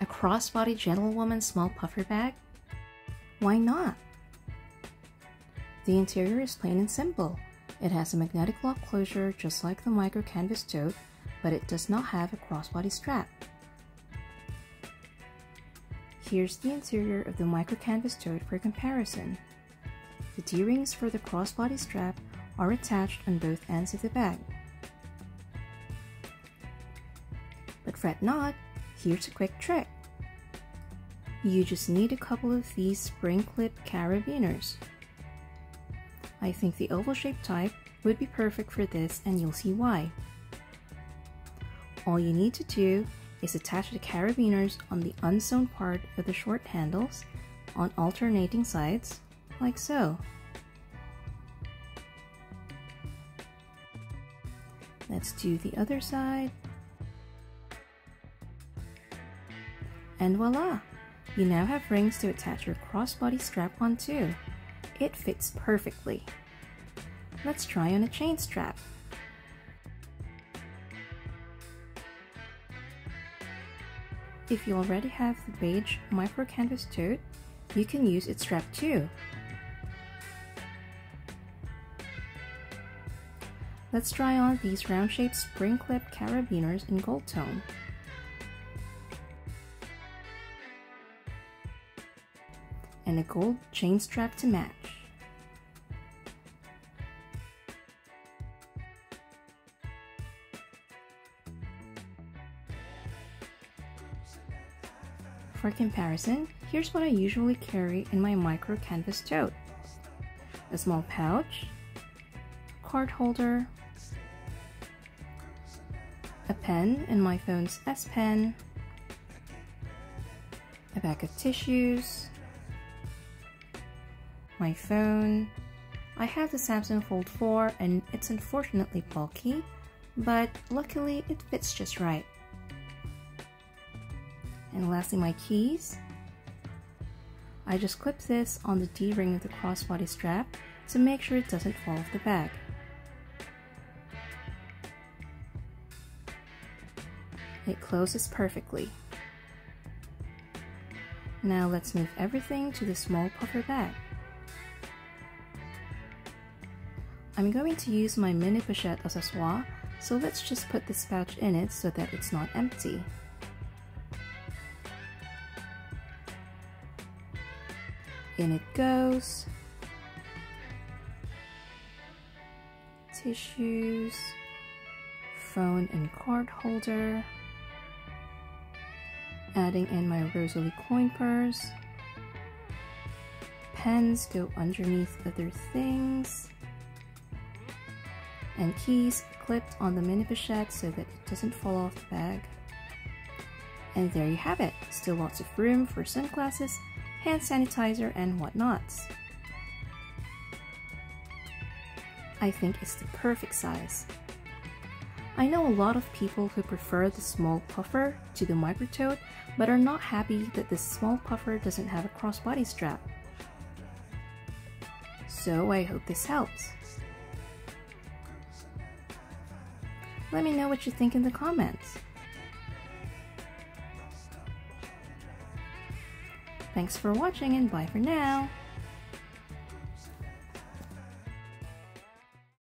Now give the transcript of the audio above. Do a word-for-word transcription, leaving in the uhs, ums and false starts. A crossbody gentlewoman small puffer bag? Why not? The interior is plain and simple. It has a magnetic lock closure just like the Micro Canvas Tote, but it does not have a crossbody strap. Here's the interior of the Micro Canvas Tote for comparison. The D-rings for the crossbody strap are attached on both ends of the bag. But fret not, here's a quick trick. You just need a couple of these spring clip carabiners. I think the oval-shaped type would be perfect for this, and you'll see why. All you need to do is attach the carabiners on the unsewn part of the short handles on alternating sides, like so. Let's do the other side. And voila! You now have rings to attach your crossbody strap on too. It fits perfectly. Let's try on a chain strap. If you already have the beige Micro Canvas Tote, you can use its strap too. Let's try on these round-shaped spring clip carabiners in gold tone. And a gold chain strap to match. For comparison, here's what I usually carry in my Micro Canvas Tote. A small pouch, card holder, a pen and my phone's S Pen, a bag of tissues, my phone. I have the Samsung Fold four and it's unfortunately bulky, but luckily it fits just right. And lastly, my keys. I just clip this on the D-ring of the crossbody strap to make sure it doesn't fall off the bag. It closes perfectly. Now let's move everything to the small puffer bag. I'm going to use my mini pochette accessoire, so let's just put this pouch in it so that it's not empty. In it goes. Tissues, phone and card holder, adding in my Rosalie coin purse. Pens go underneath other things. And keys clipped on the mini pochette so that it doesn't fall off the bag. And there you have it, still lots of room for sunglasses, hand sanitizer and whatnots. I think it's the perfect size. I know a lot of people who prefer the small puffer to the Micro Tote, but are not happy that this small puffer doesn't have a crossbody strap. So I hope this helps. Let me know what you think in the comments. Thanks for watching and bye for now!